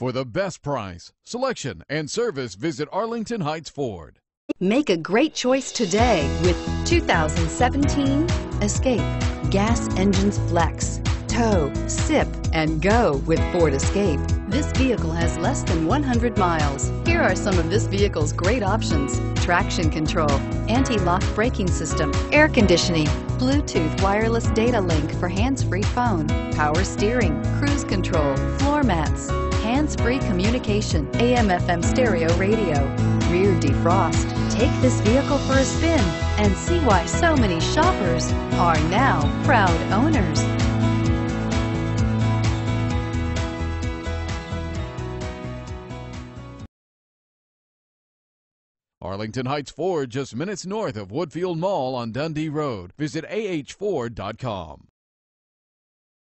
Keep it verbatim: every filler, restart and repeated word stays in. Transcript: For the best price, selection, and service, visit Arlington Heights Ford. Make a great choice today with two thousand seventeen Escape. Gas engines flex, tow, sip, and go with Ford Escape. This vehicle has less than one hundred miles. Here are some of this vehicle's great options: traction control, anti-lock braking system, air conditioning, Bluetooth wireless data link for hands-free phone, power steering, cruise control, floor mats, hands-free communication, A M F M stereo radio, rear defrost. Take this vehicle for a spin and see why so many shoppers are now proud owners. Arlington Heights Ford, just minutes north of Woodfield Mall on Dundee Road. Visit a h ford dot com.